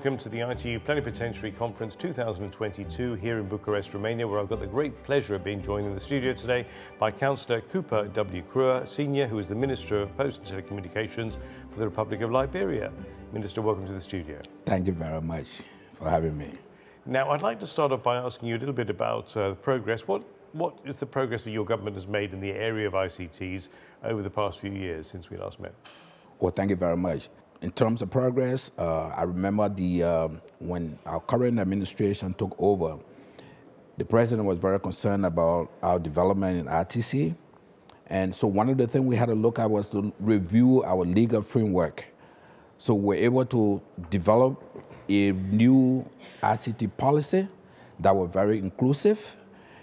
welcome to the ITU Plenipotentiary Conference 2022 here in Bucharest, Romania, where I've got the great pleasure of being joined in the studio today by Cllr. Cooper W. Kruah Sr., who is the Minister of Post and Telecommunications for the Republic of Liberia. Minister, welcome to the studio. Thank you very much for having me. Now, I'd like to start off by asking you a little bit about the progress. What is the progress that your government has made in the area of ICTs over the past few years since we last met? Well, thank you very much. In terms of progress, I remember when our current administration took over, the president was very concerned about our development in RTC. And so one of the things we had to look at was to review our legal framework. So we're able to develop a new ICT policy that was very inclusive.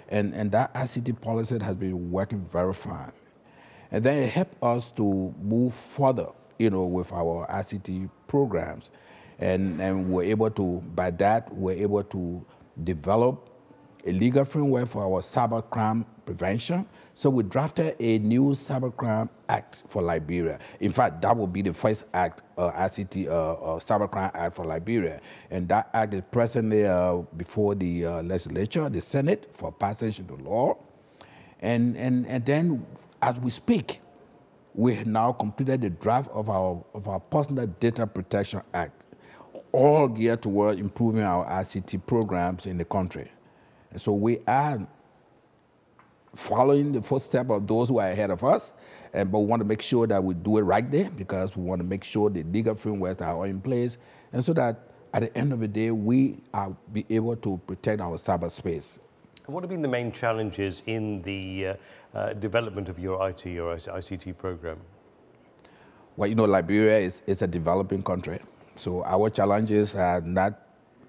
And that ICT policy has been working very fine. And then it helped us to move further, you know, with our ICT programs. And we're able to, by that, we're able to develop a legal framework for our cybercrime prevention. So we drafted a new cybercrime act for Liberia. In fact, that will be the first act, cybercrime act for Liberia. And that act is presently before the legislature, the Senate, for passage into law. And then, as we speak, we have now completed the draft of our Personal Data Protection Act, all geared toward improving our ICT programs in the country. And so we are following the footsteps of those who are ahead of us, but we want to make sure that we do it right there, because we want to make sure the legal frameworks are in place, and so that at the end of the day, we are be able to protect our cyberspace. What have been the main challenges in the development of your ICT program? Well, you know, Liberia is a developing country. So our challenges are not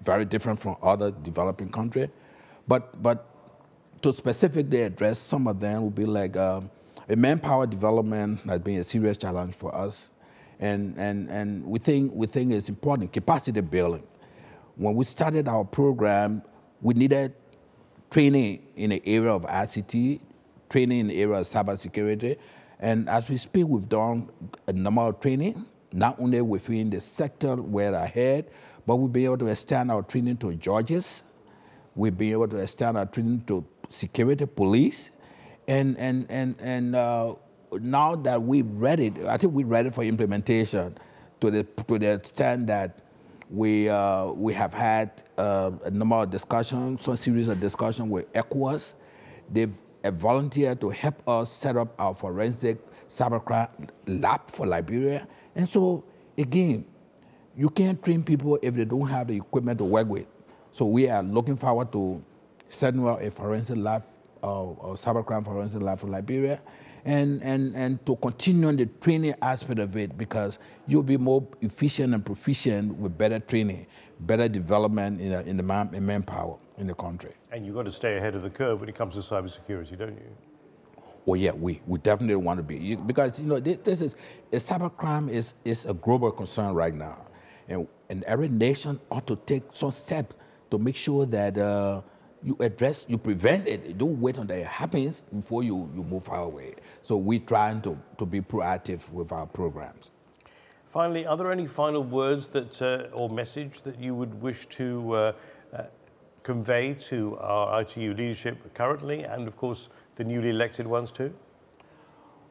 very different from other developing countries. But to specifically address some of them would be like manpower development has been a serious challenge for us. And we think it's important, capacity building. When we started our program, we needed training in the area of ICT, training in the area of cybersecurity. And as we speak, we've done a number of training, not only within the sector where I head, but we'll be able to extend our training to judges. We'll be able to extend our training to security, police. And now that we're ready, I think we're ready for implementation to the extent that we have had a number of discussions, some series of discussions with ECOWAS. They've volunteered to help us set up our forensic cybercrime lab for Liberia. And so, again, you can't train people if they don't have the equipment to work with. So we are looking forward to setting up a forensic lab, a cybercrime forensic lab for Liberia, and to continue the training aspect of it, because you'll be more efficient and proficient with better training, better development in manpower in the country. And you've got to stay ahead of the curve when it comes to cybersecurity, don't you? Well, yeah, we definitely want to be. Because, you know, this is, cybercrime is a global concern right now. And every nation ought to take some step to make sure that you prevent it. You don't wait until it happens before you move forward. So we're trying to be proactive with our programs. Finally, are there any final words that or message that you would wish to convey to our ITU leadership currently, and of course the newly elected ones too?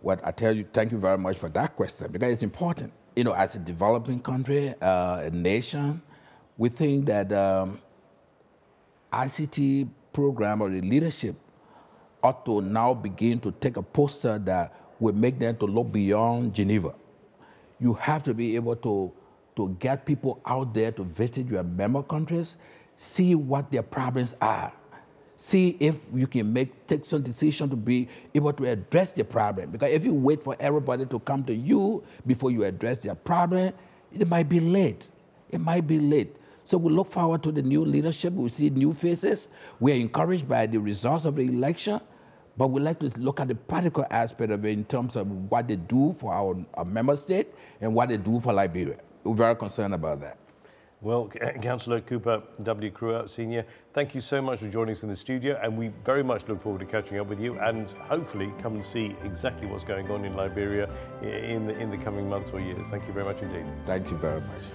Well, I tell you, thank you very much for that question, because it's important. You know, as a developing country, a nation, we think that ICT program or the leadership ought to now begin to take a posture that will make them to look beyond Geneva. You have to be able to get people out there to visit your member countries, see what their problems are, see if you can take some decision to be able to address the problem. Because if you wait for everybody to come to you before you address their problem, it might be late. It might be late. So we look forward to the new leadership. We see new faces. We are encouraged by the results of the election, but we like to look at the practical aspect of it in terms of what they do for our member state and what they do for Liberia. We're very concerned about that. Well, Cllr. Cooper W. Kruah Sr., thank you so much for joining us in the studio, and we very much look forward to catching up with you and hopefully come and see exactly what's going on in Liberia in the coming months or years. Thank you very much indeed. Thank you very much.